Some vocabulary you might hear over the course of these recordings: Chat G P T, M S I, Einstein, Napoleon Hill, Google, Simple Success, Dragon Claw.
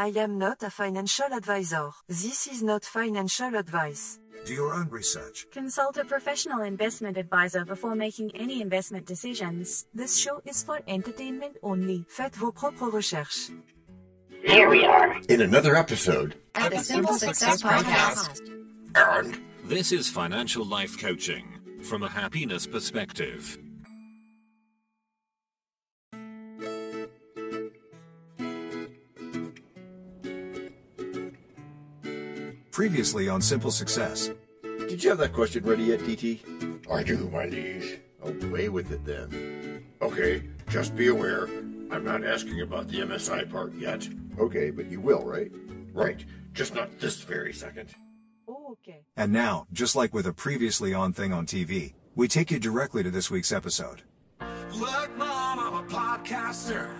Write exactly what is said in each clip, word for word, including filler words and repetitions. I am not a financial advisor. This is not financial advice. Do your own research. Consult a professional investment advisor before making any investment decisions. This show is for entertainment only. Faites vos propres recherches. Here we are. In another episode of the Simple Success Podcast. And this is financial life coaching from a happiness perspective. Previously on Simple Success. Did you have that question ready yet, D T? I do, my liege. Away with it, then. Okay, just be aware, I'm not asking about the M S I part yet. Okay, but you will, right? Right, just not this very second. Oh, okay. And now, just like with a previously on thing on T V, we take you directly to this week's episode. Look, Mom, I'm a podcaster.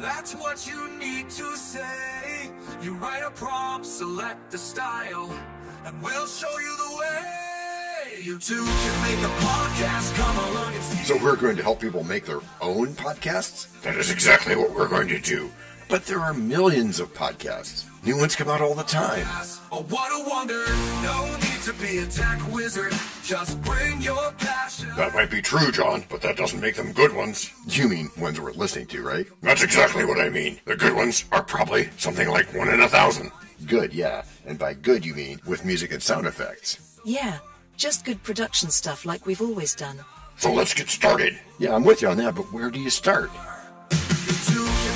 That's what you need to say. You write a prompt, select the style, and we'll show you the way. You too can make a podcast. Come along and see. So we're going to help people make their own podcasts? That is exactly what we're going to do. But there are millions of podcasts. New ones come out all the time. Oh, what a wonder. No need to be a tech wizard. Just bring your passion. That might be true, John, but that doesn't make them good ones. You mean ones we're listening to, right? That's exactly what I mean. The good ones are probably something like one in a thousand. Good, yeah. And by good, you mean with music and sound effects. Yeah, just good production stuff like we've always done. So let's get started. Yeah, I'm with you on that, but where do you start?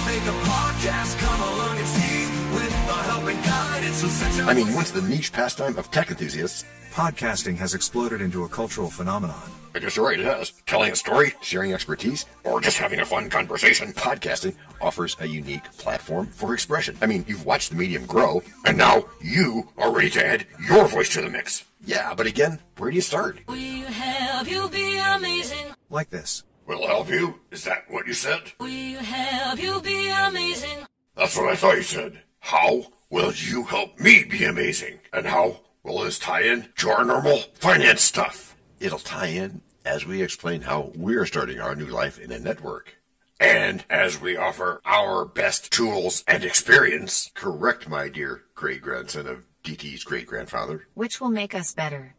Make a podcast, come along and see, with the help and guidance of such a... I mean, once the niche pastime of tech enthusiasts, podcasting has exploded into a cultural phenomenon. I guess you're right, it has. Telling a story, sharing expertise, or just having a fun conversation. Podcasting offers a unique platform for expression. I mean, you've watched the medium grow, and now you are ready to add your voice to the mix. Yeah, but again, where do you start? We help you be amazing. Like this. We'll help you? Is that what you said? We'll help you be amazing. That's what I thought you said. How will you help me be amazing? And how will this tie in to our normal finance stuff? It'll tie in as we explain how we're starting our new life in a network. And as we offer our best tools and experience. Correct, my dear great-grandson of D T's great-grandfather. Which will make us better.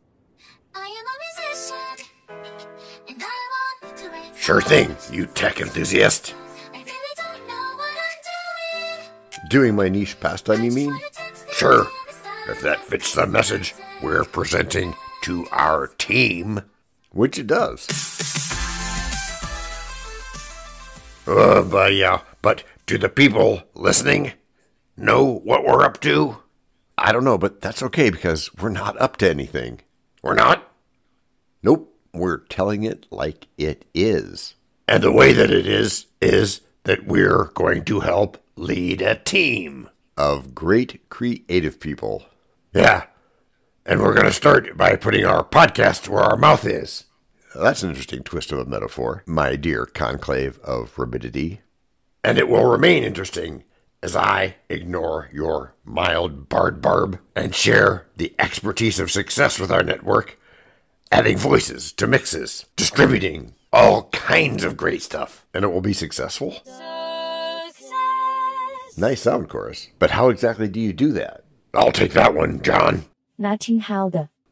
I am a musician. And I... Sure thing, you tech enthusiast. I really don't know what I'm doing. Doing my niche pastime, you mean? Sure. If that fits the message we're presenting to our team. Which it does. Uh, but yeah, but do the people listening know what we're up to? I don't know, but that's okay because we're not up to anything. We're not? Nope. We're telling it like it is. And the way that it is, is that we're going to help lead a team of great creative people. Yeah. And we're going to start by putting our podcast where our mouth is. That's an interesting twist of a metaphor, my dear conclave of rabidity. And it will remain interesting as I ignore your mild bard barb and share the expertise of success with our network. Adding voices to mixes, distributing all kinds of great stuff. And it will be successful? Success. Nice sound chorus. But how exactly do you do that? I'll take that one, John. Nothing.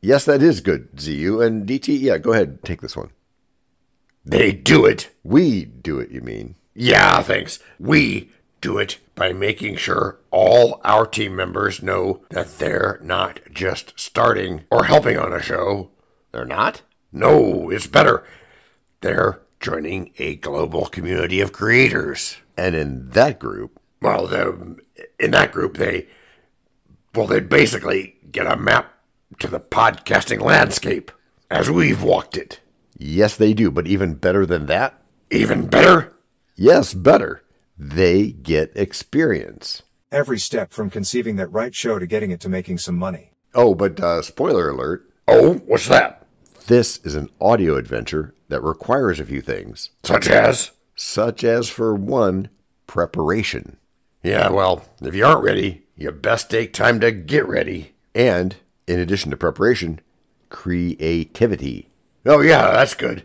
Yes, that is good, Z U. And D T, yeah, go ahead, take this one. They do it. We do it, you mean? Yeah, thanks. We do it by making sure all our team members know that they're not just starting or helping on a show. They're not? No, it's better. They're joining a global community of creators. And in that group... Well, in that group, they... Well, they basically get a map to the podcasting landscape as we've walked it. Yes, they do. But even better than that? Even better? Yes, better. They get experience. Every step from conceiving that right show to getting it to making some money. Oh, but uh, spoiler alert. Oh, what's that? This is an audio adventure that requires a few things. Such as? Such as, for one, preparation. Yeah, well, if you aren't ready, you best take time to get ready. And, in addition to preparation, creativity. Oh, yeah, that's good.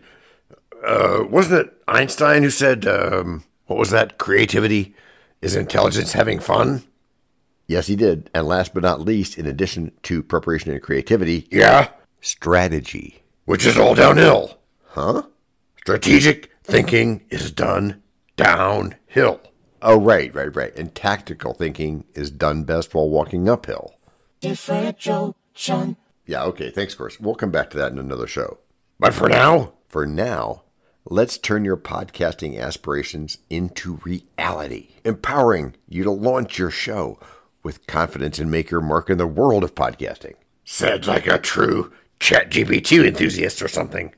Uh, wasn't it Einstein who said, um, what was that? Creativity is intelligence having fun? Yes, he did. And last but not least, in addition to preparation and creativity, yeah, strategy. Which is all downhill. Huh? Strategic thinking is done downhill. Oh, right, right, right. And tactical thinking is done best while walking uphill. Differentiation. Yeah, okay, thanks, Chris. We'll come back to that in another show. But for now, for now, let's turn your podcasting aspirations into reality, empowering you to launch your show with confidence and make your mark in the world of podcasting. Said like a true Chat G P T enthusiast or something. Is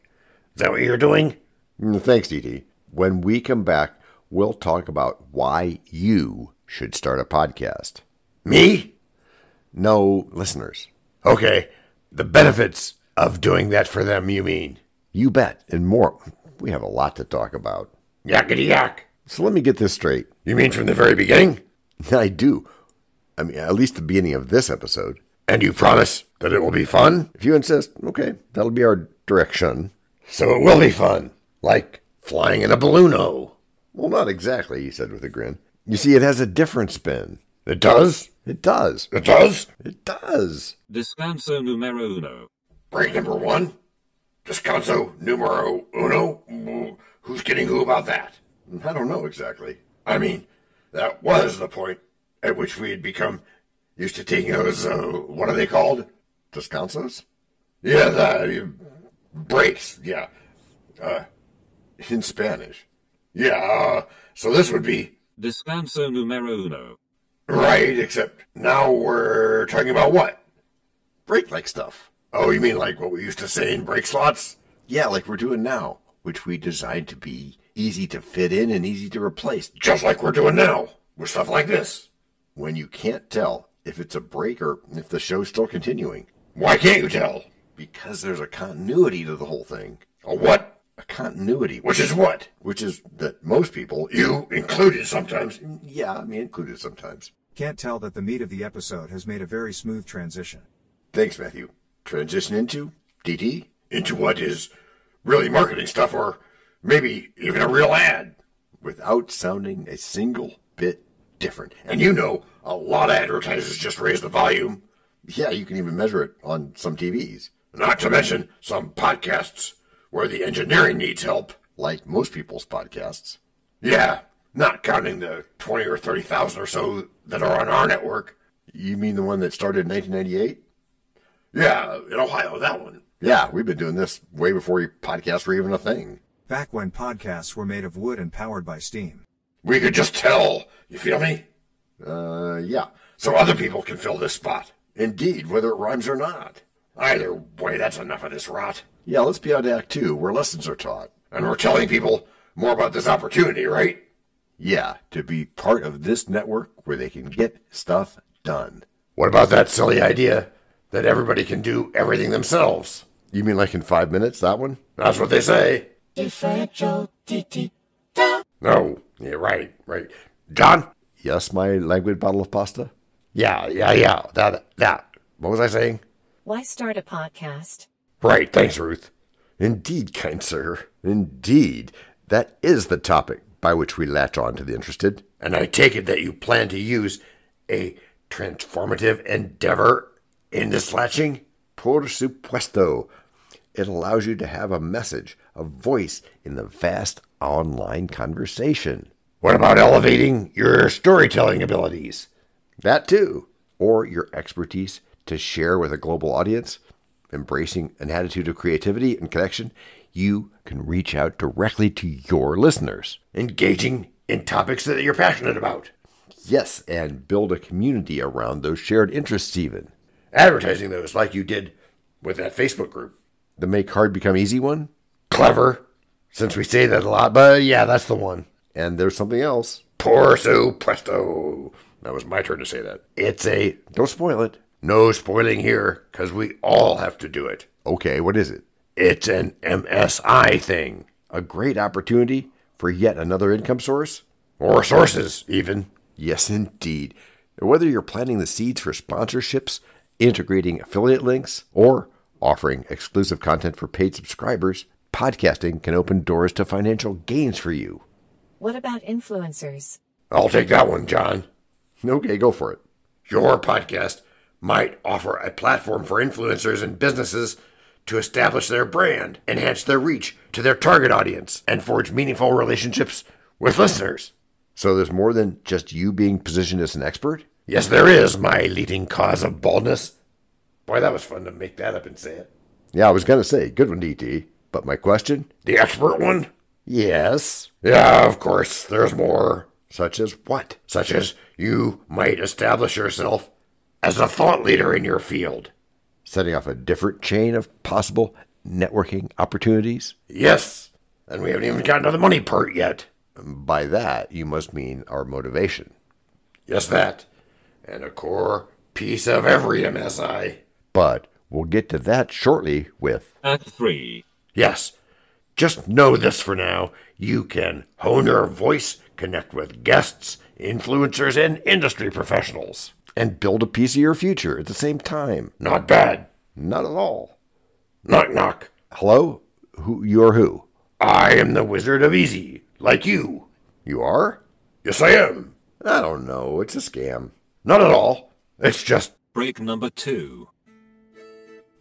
that what you're doing? Thanks, D T. When we come back, we'll talk about why you should start a podcast. Me? No, listeners. Okay, the benefits of doing that for them, you mean? You bet, and more. We have a lot to talk about. Yakety yak. So let me get this straight. You mean from the very beginning? I do. I mean, at least the beginning of this episode. And you promise that it will be fun? If you insist, okay, that'll be our direction. So it will be fun. Like flying in a balloon, oh. Well, not exactly, he said with a grin. You see, it has a different spin. It does? It does. It does? It does. Descanso numero uno. Break number one. Descanso numero uno. Who's kidding who about that? I don't know exactly. I mean, that was the point at which we had become used to taking those, uh, what are they called? Descansos? Yeah, the uh, breaks, yeah. Uh, in Spanish. Yeah, uh, so this would be... Descanso numero uno. Right, except now we're talking about what? Break-like stuff. Oh, you mean like what we used to say in break slots? Yeah, like we're doing now, which we designed to be easy to fit in and easy to replace. Just like we're doing now, with stuff like this. When you can't tell if it's a break or if the show's still continuing. Why can't you tell? Because there's a continuity to the whole thing. A what? A continuity. Which is what? Which is that most people, you included sometimes. Yeah, me included sometimes. Can't tell that the meat of the episode has made a very smooth transition. Thanks, Matthew. Transition into D T? Into what is really marketing stuff, or maybe even a real ad. Without sounding a single bit different. And you know, a lot of advertisers just raise the volume. Yeah, you can even measure it on some T Vs. Not to mention some podcasts where the engineering needs help. Like most people's podcasts. Yeah, not counting the twenty or thirty thousand or so that are on our network. You mean the one that started in nineteen ninety-eight? Yeah, in Ohio, that one. Yeah, we've been doing this way before podcasts were even a thing. Back when podcasts were made of wood and powered by steam. We could just tell. You feel me? Uh, yeah. So other people can fill this spot. Indeed, whether it rhymes or not. Either way, that's enough of this rot. Yeah, let's be on to Act Two, where lessons are taught. And we're telling people more about this opportunity, right? Yeah, to be part of this network where they can get stuff done. What about that silly idea? That everybody can do everything themselves. You mean like in five minutes, that one? That's what they say. No, yeah, right, right. John? Yes, my languid bottle of pasta? Yeah, yeah, yeah, that, that. What was I saying? Why start a podcast? Right, thanks, Ruth. Indeed, kind sir. Indeed. That is the topic by which we latch on to the interested. And I take it that you plan to use a transformative endeavor in this latching? Por supuesto. It allows you to have a message, a voice in the vast online conversation. What about elevating your storytelling abilities? That too. Or your expertise to share with a global audience? Embracing an attitude of creativity and connection, you can reach out directly to your listeners. Engaging in topics that you're passionate about. Yes, and build a community around those shared interests even. Advertising those like you did with that Facebook group. The make hard become easy one? Clever. Since we say that a lot, but yeah, that's the one. And there's something else. Por supuesto. That was my turn to say that. It's a... Don't spoil it. No spoiling here, because we all have to do it. Okay, what is it? It's an M S I thing. A great opportunity for yet another income source? Or sources, even. Yes, indeed. Whether you're planting the seeds for sponsorships, integrating affiliate links, or offering exclusive content for paid subscribers, podcasting can open doors to financial gains for you. What about influencers? I'll take that one, John. Okay, go for it. Your podcast might offer a platform for influencers and businesses to establish their brand, enhance their reach to their target audience, and forge meaningful relationships with listeners. So there's more than just you being positioned as an expert? Yes, there is, my leading cause of baldness. Boy, that was fun to make that up and say it. Yeah, I was going to say, good one, D T. But my question? The expert one? Yes. Yeah, of course, there's more. Such as what? Such as you might establish yourself as a thought leader in your field. Setting off a different chain of possible networking opportunities? Yes, and we haven't even gotten to the money part yet. By that, you must mean our motivation. Yes, that. And a core piece of every M S I. But we'll get to that shortly with... Act three. Yes. Just know this for now. You can hone your voice, connect with guests, influencers, and industry professionals. And build a piece of your future at the same time. Not bad. Not at all. Knock, knock. Hello? Who, you're who? I am the Wizard of Easy. Like you. You are? Yes, I am. I don't know. It's a scam. Not at all. It's just... Break number two.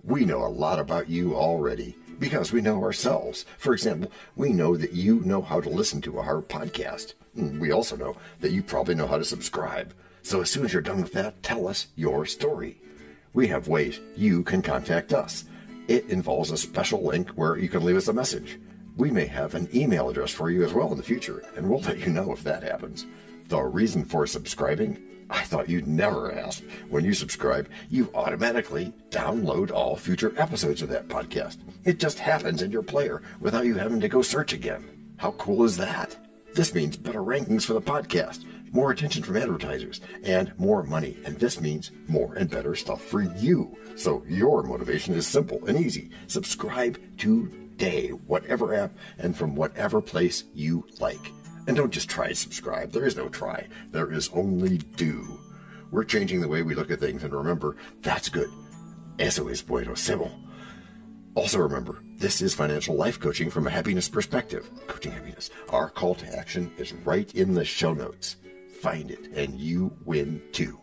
We know a lot about you already, because we know ourselves. For example, we know that you know how to listen to our podcast. We also know that you probably know how to subscribe. So as soon as you're done with that, tell us your story. We have ways you can contact us. It involves a special link where you can leave us a message. We may have an email address for you as well in the future, and we'll let you know if that happens. The reason for subscribing? I thought you'd never ask. When you subscribe, you automatically download all future episodes of that podcast. It just happens in your player without you having to go search again. How cool is that? This means better rankings for the podcast, more attention from advertisers, and more money. And this means more and better stuff for you. So your motivation is simple and easy. Subscribe today, whatever app and from whatever place you like. And don't just try to subscribe. There is no try. There is only do. We're changing the way we look at things, and remember, that's good. Eso es bueno, Sebo. Also remember, this is financial life coaching from a happiness perspective. Coaching happiness. Our call to action is right in the show notes. Find it, and you win too.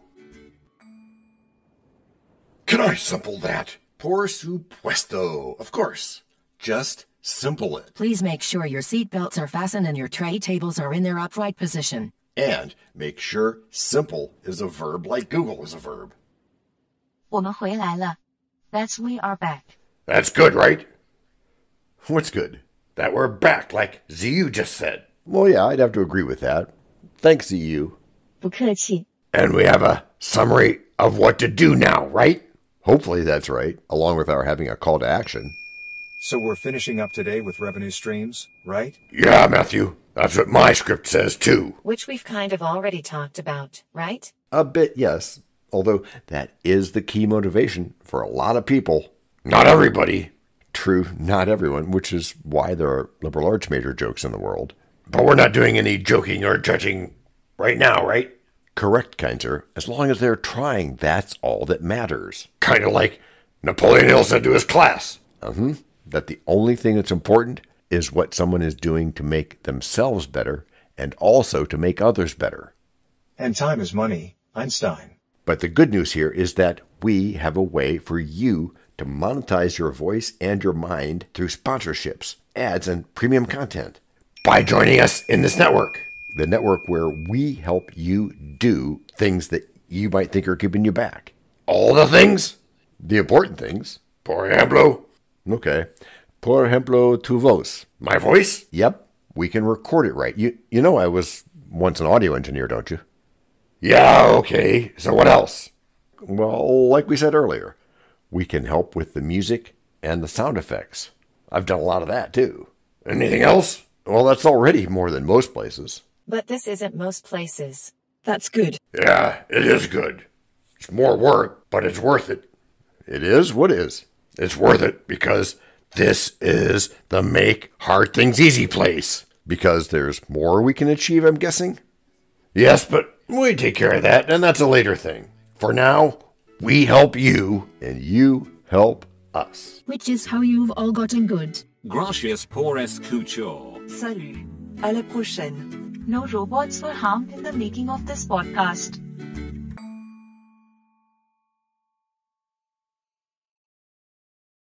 Can I simple that? Por supuesto. Of course. Just simple it. Please make sure your seat belts are fastened and your tray tables are in their upright position. And make sure simple is a verb like Google is a verb. 我们回来了. That's we are back. That's good, right? What's good? That we're back, like Z U just said. Well, yeah, I'd have to agree with that. Thanks, Z U. 不客气. And we have a summary of what to do now, right? Hopefully that's right, along with our having a call to action. So we're finishing up today with revenue streams, right? Yeah, Matthew. That's what my script says, too. Which we've kind of already talked about, right? A bit, yes. Although that is the key motivation for a lot of people. Not everybody. True, not everyone, which is why there are liberal arts major jokes in the world. But we're not doing any joking or judging right now, right? Correct, Keinzer. As long as they're trying, that's all that matters. Kind of like Napoleon Hill said to his class. Uh-huh. That the only thing that's important is what someone is doing to make themselves better and also to make others better. And time is money, Einstein. But the good news here is that we have a way for you to monetize your voice and your mind through sponsorships, ads, and premium content. By joining us in this network. The network where we help you do things that you might think are keeping you back. All the things? The important things. Por ejemplo... Okay. Por ejemplo, tu voz. My voice? Yep. We can record it right. You you know I was once an audio engineer, don't you? Yeah, okay. So what else? Well, like we said earlier, we can help with the music and the sound effects. I've done a lot of that, too. Anything else? Well, that's already more than most places. But this isn't most places. That's good. Yeah, it is good. It's more work, but it's worth it. It is? What is? It's worth it because this is the make hard things easy place. Because there's more we can achieve, I'm guessing? Yes, but we take care of that, and that's a later thing. For now, we help you, and you help us. Which is how you've all gotten good. Gracias por escuchar. Salut. À la prochaine. No robots were harmed in the making of this podcast.